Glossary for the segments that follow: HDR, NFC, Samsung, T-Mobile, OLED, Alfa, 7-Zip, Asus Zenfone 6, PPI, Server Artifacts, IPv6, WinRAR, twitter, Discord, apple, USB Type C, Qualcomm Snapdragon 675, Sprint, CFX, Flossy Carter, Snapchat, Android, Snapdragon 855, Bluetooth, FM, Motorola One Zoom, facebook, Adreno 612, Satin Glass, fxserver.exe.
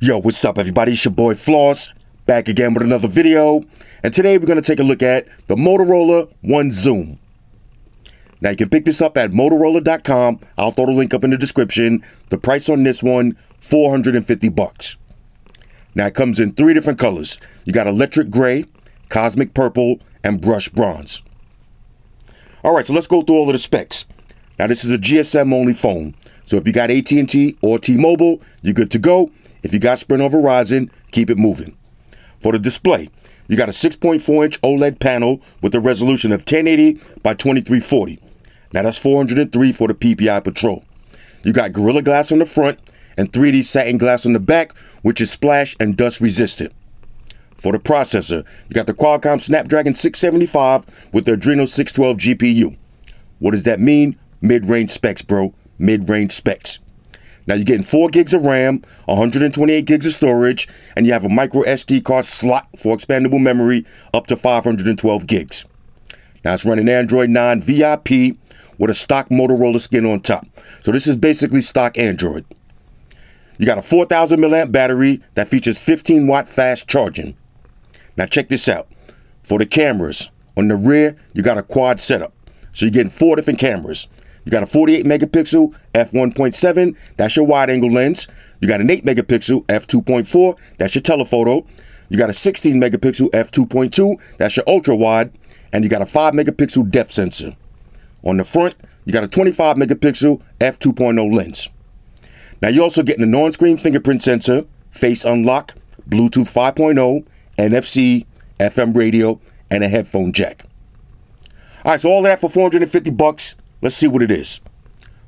Yo, what's up everybody, it's your boy Floss, back again with another video, and today we're going to take a look at the Motorola One Zoom. Now you can pick this up at Motorola.com, I'll throw the link up in the description. The price on this one, $450. Now it comes in three different colors. You got electric gray, cosmic purple, and brushed bronze. Alright, so let's go through all of the specs. Now this is a GSM only phone, so if you got AT&T or T-Mobile, you're good to go. If you got Sprint or Verizon, keep it moving. For the display, you got a 6.4-inch OLED panel with a resolution of 1080 by 2340. Now that's 403 for the PPI patrol. You got Gorilla Glass on the front and 3D Satin Glass on the back, which is splash and dust resistant. For the processor, you got the Qualcomm Snapdragon 675 with the Adreno 612 GPU. What does that mean? Mid-range specs, bro. Mid-range specs. Now you're getting 4 gigs of RAM, 128 gigs of storage, and you have a micro SD card slot for expandable memory up to 512 gigs. Now it's running Android 9 VIP with a stock Motorola skin on top. So this is basically stock Android. You got a 4000 milliamp battery that features 15 watt fast charging. Now check this out. For the cameras, on the rear, you got a quad setup. So you're getting 4 different cameras. You got a 48 megapixel f1.7, that's your wide angle lens. You got an 8 megapixel f2.4, that's your telephoto. You got a 16 megapixel f2.2, that's your ultra wide. And you got a 5 megapixel depth sensor. On the front, you got a 25 megapixel f2.0 lens. Now you're also getting an on-screen fingerprint sensor, face unlock, Bluetooth 5.0, NFC, FM radio, and a headphone jack. All right, so all that for $450. Let's see what it is.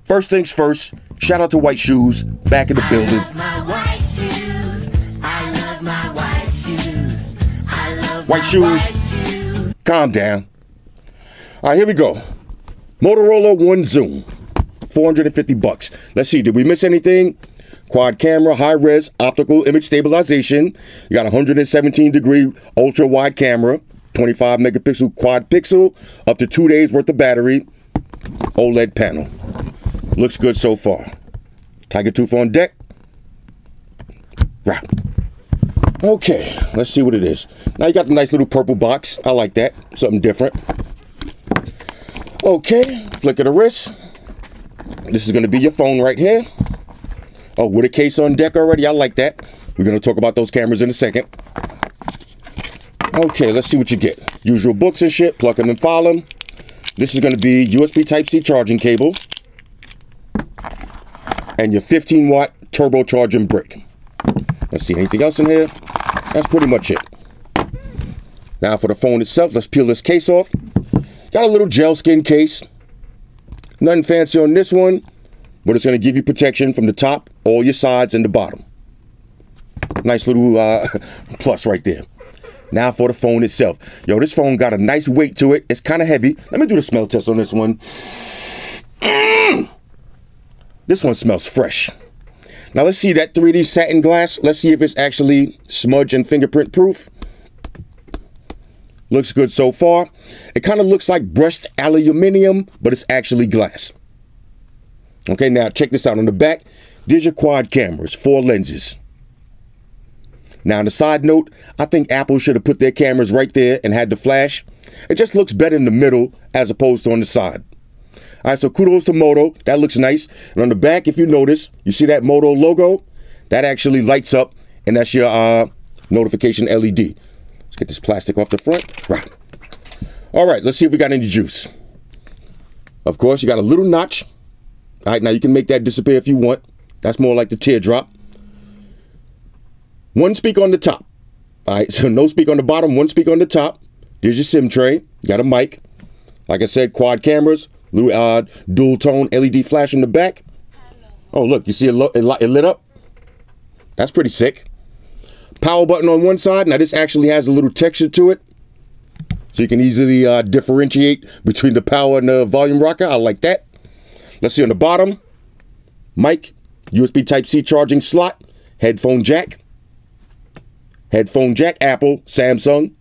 First things first, shout out to White Shoes, back in the building. I love my white shoes. I love my white shoes. I love white shoes. Calm down. All right, here we go. Motorola One Zoom, $450. Let's see, did we miss anything? Quad camera, high res, optical image stabilization. You got 117 degree ultra wide camera, 25 megapixel quad pixel, up to 2 days worth of battery. OLED panel. Looks good so far. Tiger tooth on deck. Right. Okay, let's see what it is. Now you got the nice little purple box. I like that. Something different. Okay, flick of the wrist. This is going to be your phone right here. Oh, with a case on deck already. I like that. We're going to talk about those cameras in a second. Okay, let's see what you get. Usual books and shit. Plug them and follow them. This is going to be USB Type C charging cable and your 15 watt turbocharging brick. Let's see, anything else in here? That's pretty much it. Now for the phone itself, let's peel this case off. Got a little gel skin case. Nothing fancy on this one, but it's going to give you protection from the top, all your sides, and the bottom. Nice little plus right there. Now for the phone itself. Yo, this phone got a nice weight to it. It's kind of heavy. Let me do the smell test on this one. This one smells fresh. Now let's see that 3D satin glass. Let's see if it's actually smudge and fingerprint proof. Looks good so far. It kind of looks like brushed aluminum, but it's actually glass. Okay, now check this out on the back. There's your quad cameras, 4 lenses. Now, on the side note, I think Apple should have put their cameras right there and had the flash. It just looks better in the middle as opposed to on the side. All right, so kudos to Moto. That looks nice. And on the back, if you notice, you see that Moto logo? That actually lights up, and that's your notification LED. Let's get this plastic off the front. Right. All right, let's see if we got any juice. Of course, you got a little notch. All right, now you can make that disappear if you want. That's more like the teardrop. One speak on the top. All right, so no speak on the bottom, one speak on the top. There's your SIM tray. You got a mic. Like I said, quad cameras, little dual tone LED flash in the back. Oh, look, you see it lit up? That's pretty sick. Power button on one side. Now, this actually has a little texture to it, so you can easily differentiate between the power and the volume rocker. I like that. Let's see on the bottom. Mic, USB Type C charging slot, headphone jack. Headphone jack, Apple, Samsung.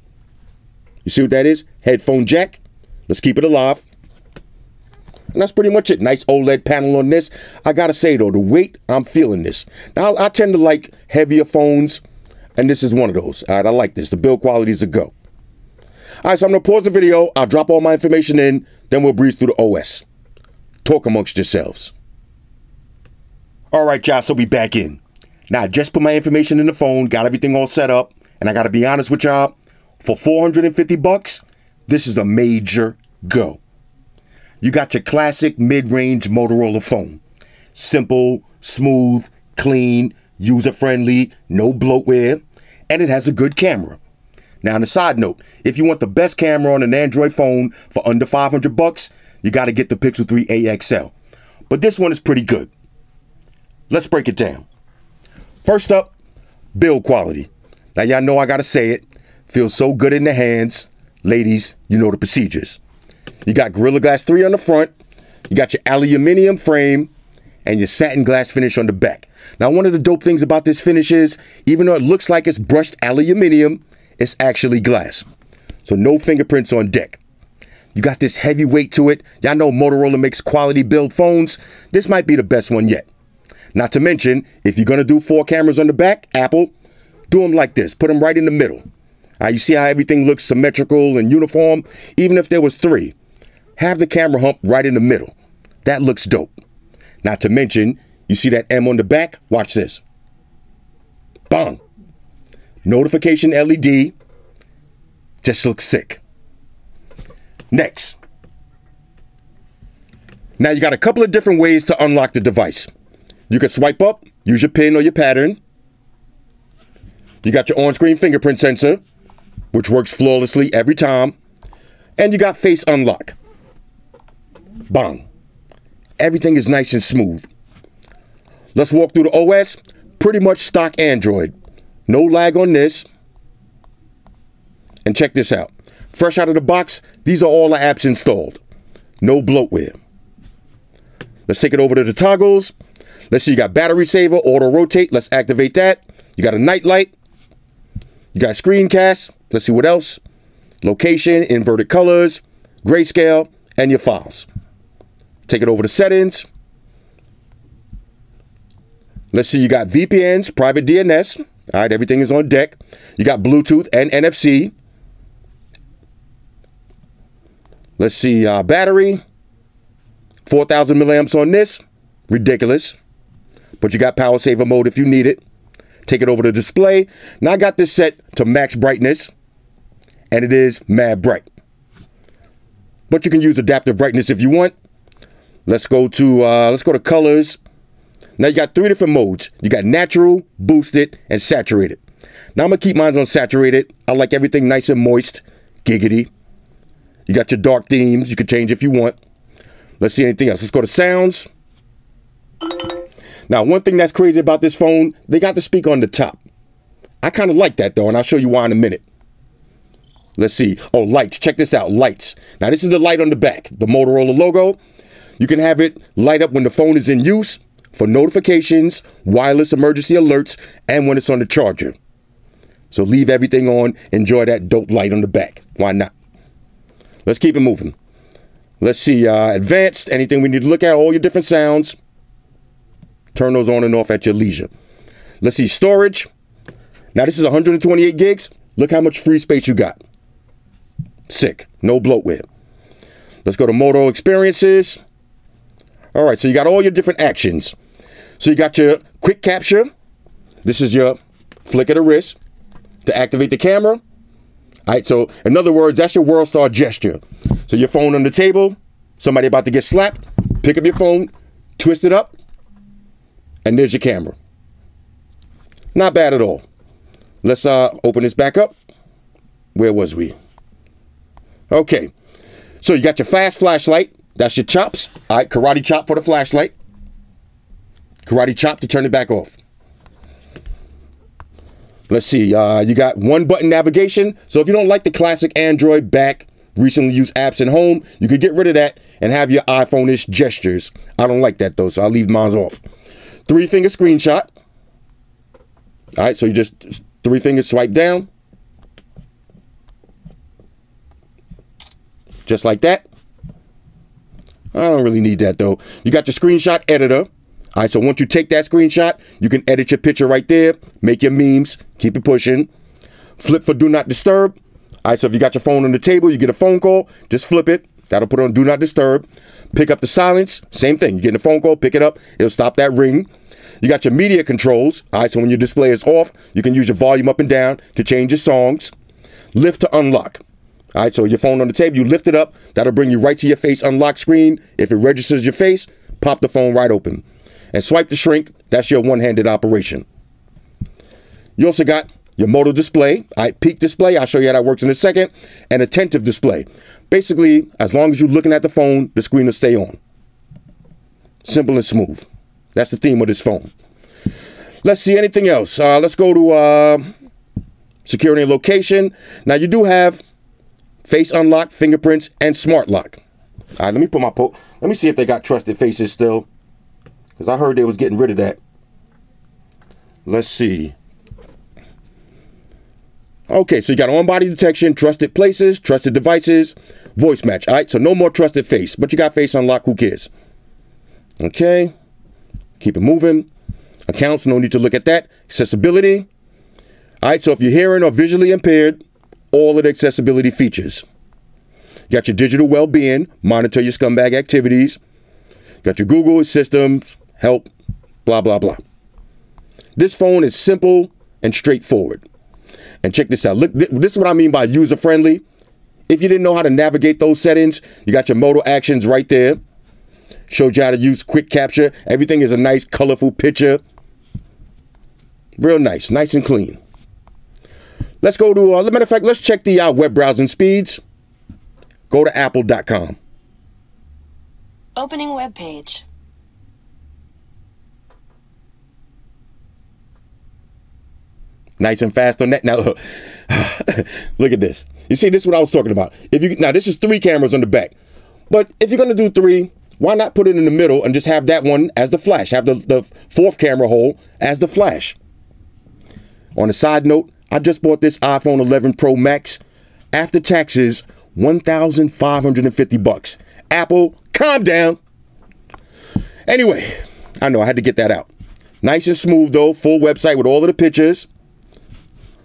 You see what that is? Headphone jack. Let's keep it alive. And that's pretty much it. Nice OLED panel on this. I gotta say though, the weight, I'm feeling this. Now I tend to like heavier phones, and this is one of those. All right, I like this. The build quality is a go. All right, so I'm gonna pause the video. I'll drop all my information in, then we'll breeze through the OS. Talk amongst yourselves. All right, y'all, so we back in. Now, I just put my information in the phone, got everything all set up, and I gotta be honest with y'all, for 450 bucks, this is a major go. You got your classic mid-range Motorola phone. Simple, smooth, clean, user-friendly, no bloatware, and it has a good camera. Now, on a side note, if you want the best camera on an Android phone for under 500 bucks, you got to get the Pixel 3 AXL. But this one is pretty good. Let's break it down. First up, build quality. Now, y'all know I got to say it. Feels so good in the hands. Ladies, you know the procedures. You got Gorilla Glass 3 on the front. You got your aluminum frame and your satin glass finish on the back. Now, one of the dope things about this finish is, even though it looks like it's brushed aluminum, it's actually glass, so no fingerprints on deck. You got this heavy weight to it. Y'all know Motorola makes quality build phones. This might be the best one yet. Not to mention, if you're gonna do four cameras on the back, Apple, do them like this. Put them right in the middle. You see how everything looks symmetrical and uniform? Even if there was three, have the camera hump right in the middle. That looks dope. Not to mention, you see that M on the back? Watch this. Bang. Notification LED, just looks sick. Next. Now you got a couple of different ways to unlock the device. You can swipe up, use your pin or your pattern. You got your on-screen fingerprint sensor, which works flawlessly every time. And you got face unlock. Bang. Everything is nice and smooth. Let's walk through the OS, pretty much stock Android. No lag on this. And check this out. Fresh out of the box, these are all the apps installed. No bloatware. Let's take it over to the toggles. Let's see, you got battery saver, auto rotate. Let's activate that. You got a night light. You got screencast. Let's see what else. Location, inverted colors, grayscale, and your files. Take it over to settings. Let's see, you got VPNs, private DNS. All right, everything is on deck. You got Bluetooth and NFC. Let's see, battery, 4,000 milliamps on this. Ridiculous. But you got power saver mode if you need it. Take it over to display. Now I got this set to max brightness, and it is mad bright. But you can use adaptive brightness if you want. Let's go to colors. Now you got three different modes. You got natural, boosted, and saturated. Now I'm gonna keep mine on saturated. I like everything nice and moist, giggity. You got your dark themes, you can change if you want. Let's see anything else. Let's go to sounds. Now one thing that's crazy about this phone, they got the speaker on the top. I kinda like that though, and I'll show you why in a minute. Let's see, oh lights, check this out, lights. Now this is the light on the back, the Motorola logo. You can have it light up when the phone is in use, for notifications, wireless emergency alerts, and when it's on the charger. So leave everything on, enjoy that dope light on the back. Why not? Let's keep it moving. Let's see, advanced, anything we need to look at, all your different sounds. Turn those on and off at your leisure. Let's see, storage. Now this is 128 gigs. Look how much free space you got. Sick, no bloatware. Let's go to Moto experiences. All right, so you got all your different actions. So you got your quick capture. This is your flick of the wrist to activate the camera. All right, so in other words, that's your world star gesture. So your phone on the table, somebody about to get slapped, pick up your phone, twist it up, and there's your camera. Not bad at all. Let's open this back up. Where was we? Okay, so you got your fast flashlight. That's your chops. All right, karate chop for the flashlight. Karate chop to turn it back off. Let's see, you got one button navigation. So if you don't like the classic Android back, recently used apps and home, you could get rid of that and have your iPhone-ish gestures. I don't like that though, so I'll leave mine off. Three finger screenshot. All right, so you just three fingers swipe down. Just like that. I don't really need that though. You got your screenshot editor. All right, so once you take that screenshot, you can edit your picture right there, make your memes, keep it pushing. Flip for do not disturb. All right, so if you got your phone on the table, you get a phone call, just flip it. That'll put on do not disturb. Pick up the silence, same thing. You're getting a phone call, pick it up, it'll stop that ring. You got your media controls. All right, so when your display is off, you can use your volume up and down to change your songs. Lift to unlock. All right, so your phone on the table, you lift it up. That'll bring you right to your face unlock screen. If it registers your face, pop the phone right open. And swipe to shrink, that's your one-handed operation. You also got your modal display, peak display, I'll show you how that works in a second, and attentive display. Basically, as long as you're looking at the phone, the screen will stay on. Simple and smooth. That's the theme of this phone. Let's see anything else. Let's go to security and location. Now you do have face unlock, fingerprints, and smart lock. All right, let me put my let me see if they got trusted faces still. Because I heard they was getting rid of that. Let's see. Okay, so you got on-body detection, trusted places, trusted devices, voice match. All right, so no more trusted face, but you got face unlock, who cares? Okay, keep it moving. Accounts, no need to look at that. Accessibility. All right, so if you're hearing or visually impaired, all of the accessibility features. You got your digital well-being, monitor your scumbag activities. You got your Google, systems, help, blah, blah, blah. This phone is simple and straightforward. And check this out. Look, this is what I mean by user-friendly. If you didn't know how to navigate those settings, you got your modal actions right there. Showed you how to use quick capture. Everything is a nice, colorful picture. Real nice. Nice and clean. Let's go to, as a matter of fact, let's check the web browsing speeds. Go to apple.com. Opening web page. Nice and fast on that. Now, look at this. You see, this is what I was talking about. If you now, this is 3 cameras on the back. But if you're going to do 3, why not put it in the middle and just have that one as the flash? Have the 4th camera hole as the flash. On a side note, I just bought this iPhone 11 Pro Max. After taxes, $1,550. Apple, calm down. Anyway, I know I had to get that out. Nice and smooth though, full website with all of the pictures.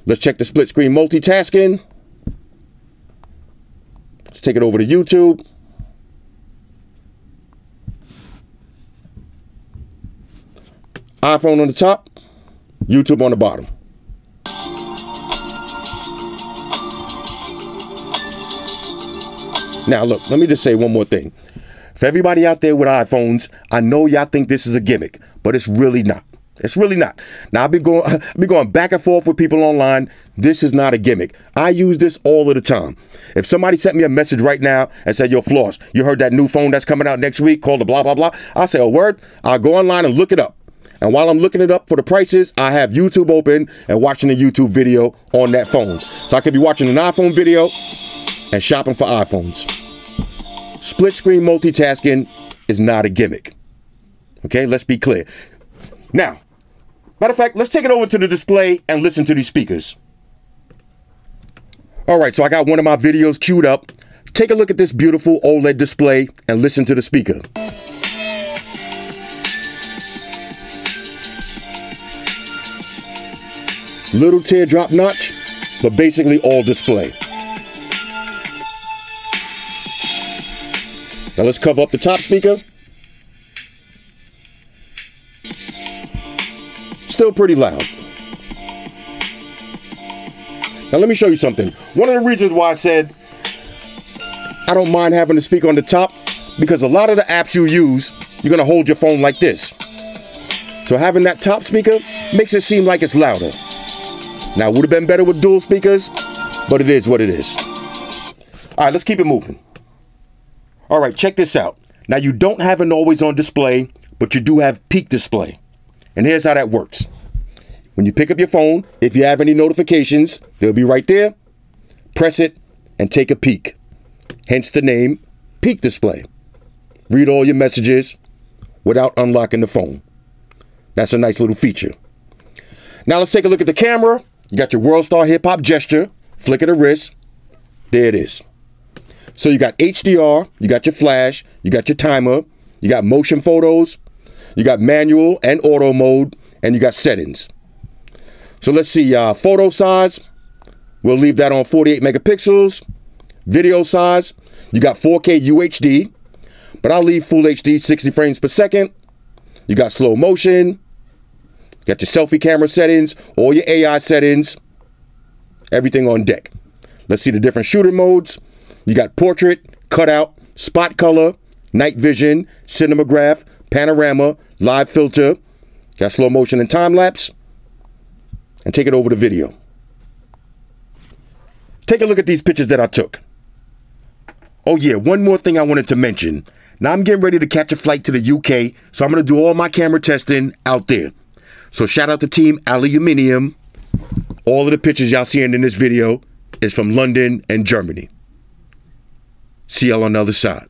Let's check the split screen multitasking. Let's take it over to YouTube. iPhone on the top, YouTube on the bottom. Now look, let me just say one more thing. For everybody out there with iPhones, I know y'all think this is a gimmick, but it's really not. It's really not. Now, I've been going back and forth with people online. This is not a gimmick. I use this all of the time. If somebody sent me a message right now and said, yo, Floss, you heard that new phone that's coming out next week called the blah, blah, blah. I'll say a word. I'll go online and look it up. And while I'm looking it up for the prices, I have YouTube open and watching a YouTube video on that phone. So I could be watching an iPhone video and shopping for iPhones. Split screen multitasking is not a gimmick. Okay, let's be clear. Now, matter of fact, let's take it over to the display and listen to these speakers. All right, so I got one of my videos queued up. Take a look at this beautiful OLED display and listen to the speaker. Little teardrop notch, but basically all display. Now let's cover up the top speaker. Still pretty loud. Now let me show you something. One of the reasons why I said I don't mind having to speak on the top, because a lot of the apps you use, you're gonna hold your phone like this. So having that top speaker makes it seem like it's louder. Now, it would have been better with dual speakers, but it is what it is. All right, let's keep it moving. All right, check this out. Now, you don't have an always-on display, but you do have peak display. And here's how that works. When you pick up your phone, if you have any notifications, they'll be right there. Press it and take a peek. Hence the name, peak display. Read all your messages without unlocking the phone. That's a nice little feature. Now, let's take a look at the camera. You got your World Star hip hop gesture, flick of the wrist. There it is. So you got HDR, you got your flash, you got your timer, you got motion photos, you got manual and auto mode, and you got settings. So let's see, photo size, we'll leave that on 48 megapixels. Video size, you got 4K UHD, but I'll leave full HD 60 frames per second. You got slow motion, you got your selfie camera settings, all your AI settings, everything on deck. Let's see the different shooter modes. You got portrait, cutout, spot color, night vision, cinematograph, panorama, live filter. You got slow motion and time lapse. And take it over to video. Take a look at these pictures that I took. Oh yeah, one more thing I wanted to mention. Now I'm getting ready to catch a flight to the UK, so I'm gonna do all my camera testing out there. So shout out to Team Aluminium. All of the pictures y'all seeing in this video is from London and Germany. See y'all on the other side.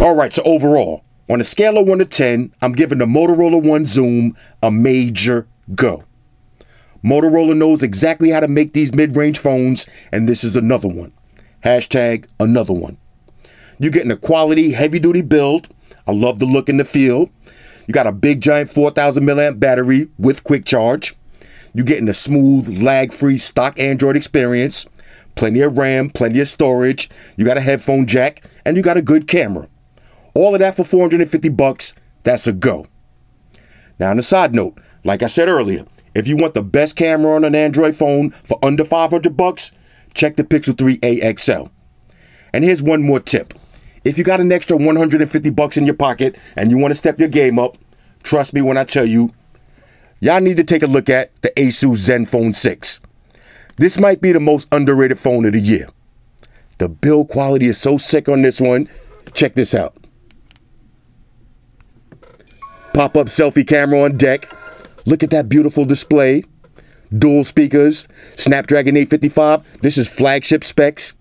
Alright, so overall, on a scale of 1 to 10, I'm giving the Motorola One Zoom a major go. Motorola knows exactly how to make these mid-range phones, and this is another one. Hashtag another one. You're getting a quality, heavy-duty build. I love the look and the feel. You got a big, giant 4,000 milliamp battery with quick charge. You're getting a smooth, lag-free stock Android experience. Plenty of RAM, plenty of storage. You got a headphone jack, and you got a good camera. All of that for 450 bucks, that's a go. Now on a side note, like I said earlier, if you want the best camera on an Android phone for under 500 bucks, check the Pixel 3 AXL. And here's one more tip. If you got an extra 150 bucks in your pocket and you want to step your game up, trust me when I tell you, y'all need to take a look at the Asus Zenfone 6. This might be the most underrated phone of the year. The build quality is so sick on this one. Check this out. Pop-up selfie camera on deck. Look at that beautiful display. Dual speakers, Snapdragon 855. This is flagship specs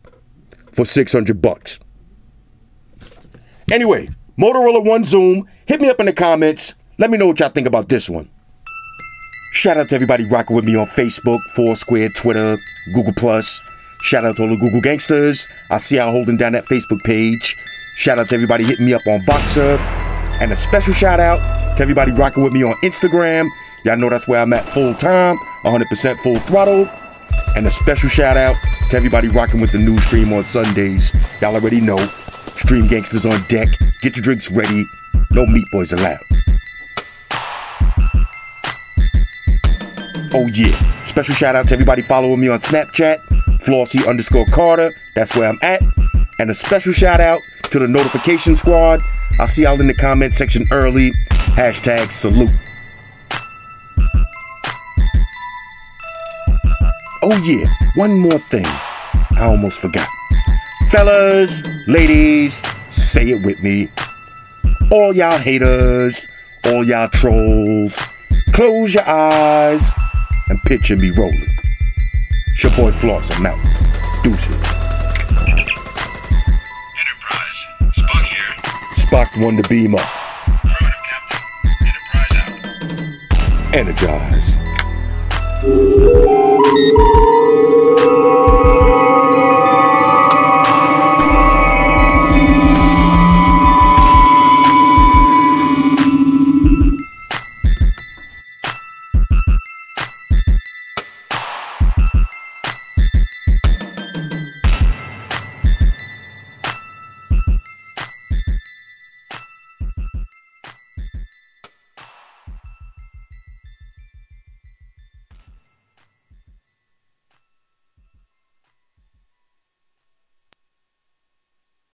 for $600. Anyway, Motorola One Zoom. Hit me up in the comments. Let me know what y'all think about this one. Shout out to everybody rocking with me on Facebook, Foursquare, Twitter, Google+. Shout out to all the Google gangsters. I see y'all holding down that Facebook page. Shout out to everybody hitting me up on Voxer. And a special shout out to everybody rocking with me on Instagram. Y'all know that's where I'm at full time, 100% full throttle. And a special shout out to everybody rocking with the new stream on Sundays. Y'all already know. Stream gangsters on deck. Get your drinks ready. No meat boys allowed. Oh yeah. Special shout out to everybody following me on Snapchat. Flossy_Carter. That's where I'm at. And a special shout out to the notification squad. I'll see y'all in the comment section early. Hashtag salute. Oh yeah, one more thing. I almost forgot. Fellas, ladies, say it with me. All y'all haters, all y'all trolls, close your eyes and picture me rolling. It's your boy Floss, I'm out. Deuces. Spock won the beam up. Enterprise out. Energize.